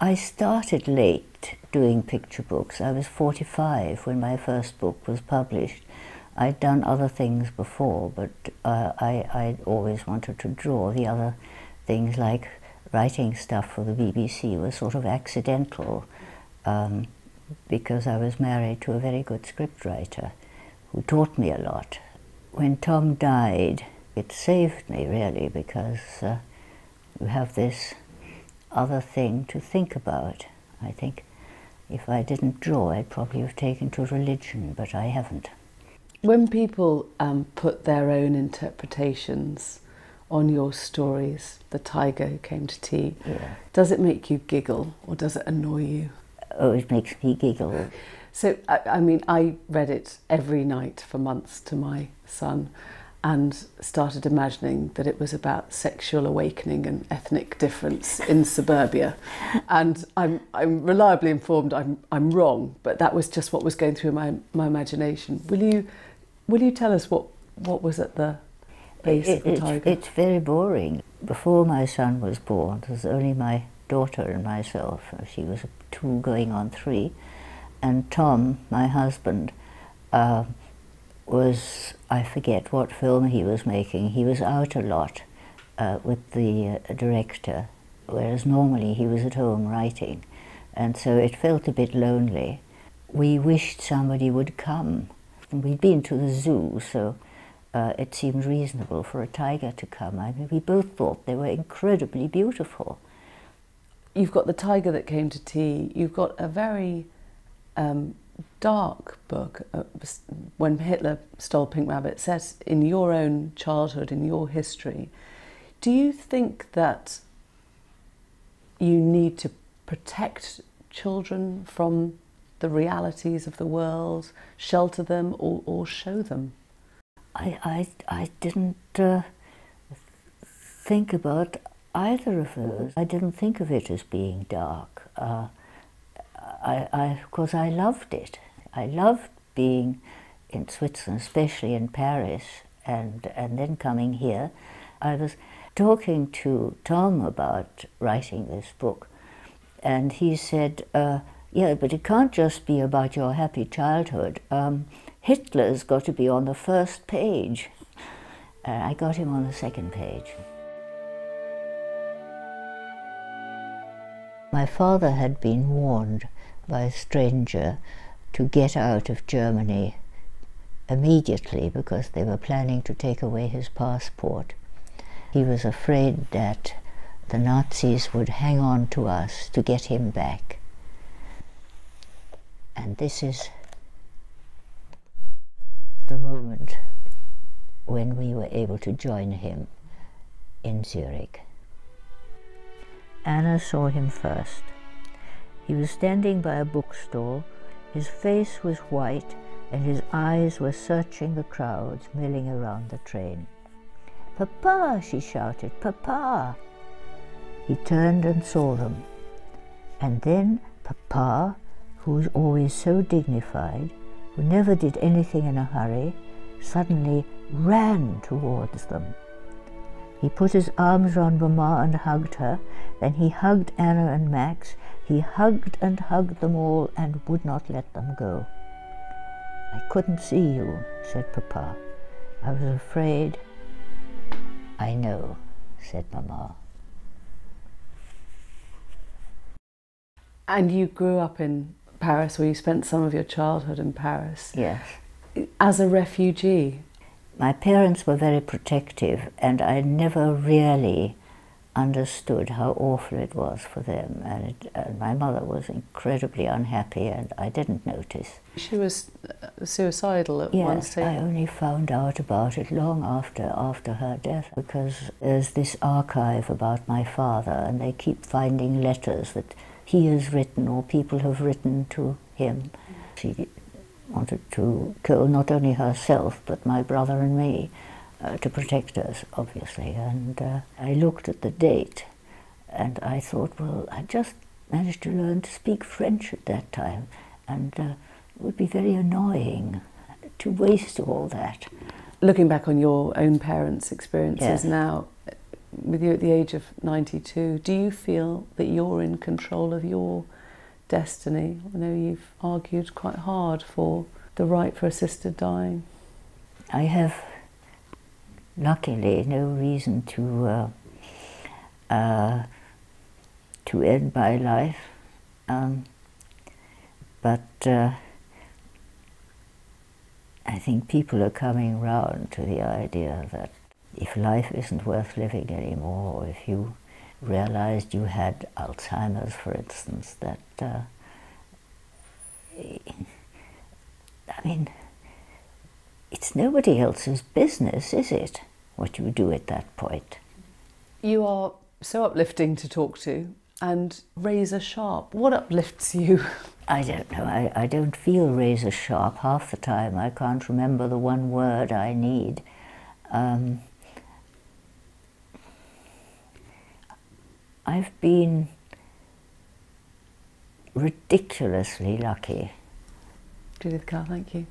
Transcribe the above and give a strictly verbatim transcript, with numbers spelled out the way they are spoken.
I started late doing picture books. I was forty-five when my first book was published. I'd done other things before, but uh, I I always wanted to draw. The other things, like writing stuff for the B B C, was sort of accidental, um, because I was married to a very good scriptwriter who taught me a lot. When Tom died, it saved me, really, because uh, you have this other thing to think about. I think if I didn't draw, I'd probably have taken to religion, but I haven't. When people um, put their own interpretations on your stories, The Tiger Who Came to Tea, yeah. Does it make you giggle or does it annoy you? Oh, it makes me giggle. So, I, I mean, I read it every night for months to my son and started imagining that it was about sexual awakening and ethnic difference in suburbia. And I'm, I'm reliably informed I'm, I'm wrong, but that was just what was going through my, my imagination. Will you, will you tell us what, what was at the base it, of the it, Tiger? It's very boring. Before my son was born, there was only my daughter and myself. She was two going on three. And Tom, my husband, uh, was, I forget what film he was making, he was out a lot uh, with the uh, director, whereas normally he was at home writing, and so it felt a bit lonely. We wished somebody would come. And we'd been to the zoo, so uh, it seemed reasonable for a tiger to come. I mean, we both thought they were incredibly beautiful. You've got The Tiger That Came to Tea, you've got a very um, dark book, uh, When Hitler Stole Pink Rabbit, set in your own childhood, in your history. Do you think that you need to protect children from the realities of the world, shelter them, or, or show them? I, I, I didn't uh, think about either of those. I didn't think of it as being dark. Uh, I, I, of course, I loved it. I loved being in Switzerland, especially in Paris, and, and then coming here. I was talking to Tom about writing this book, and he said, uh, yeah, but it can't just be about your happy childhood. Um, Hitler's got to be on the first page. And I got him on the second page. My father had been warned by a stranger to get out of Germany immediately because they were planning to take away his passport. He was afraid that the Nazis would hang on to us to get him back. And this is the moment when we were able to join him in Zurich. Anna saw him first. He was standing by a bookstall. His face was white and his eyes were searching the crowds milling around the train. "Papa," she shouted, "Papa." He turned and saw them. And then Papa, who was always so dignified, who never did anything in a hurry, suddenly ran towards them. He put his arms round Mama and hugged her, then he hugged Anna and Max. He hugged and hugged them all and would not let them go. "I couldn't see you," said Papa. "I was afraid." "I know," said Mama. And you grew up in Paris, or you spent some of your childhood in Paris. Yes. As a refugee. My parents were very protective, and I never really understood how awful it was for them. And, it, and my mother was incredibly unhappy, and I didn't notice. She was suicidal at yes, one stage. I only found out about it long after after her death, because there's this archive about my father, and they keep finding letters that he has written or people have written to him. She wanted to kill not only herself, but my brother and me, uh, to protect us, obviously. And uh, I looked at the date, and I thought, well, I just managed to learn to speak French at that time, and uh, it would be very annoying to waste all that. Looking back on your own parents' experiences yes. now, with you at the age of ninety-two, do you feel that you're in control of your destiny? I know you've argued quite hard for the right for assisted dying. I have, luckily, no reason to uh, uh, to end my life, um, but uh, I think people are coming round to the idea that if life isn't worth living anymore, or if you realized you had Alzheimer's, for instance, that, uh, I mean, it's nobody else's business, is it, what you do at that point? You are so uplifting to talk to and razor sharp. What uplifts you? I don't know. I, I don't feel razor sharp half the time. I can't remember the one word I need. Um, I've been ridiculously lucky. Judith Kerr, thank you.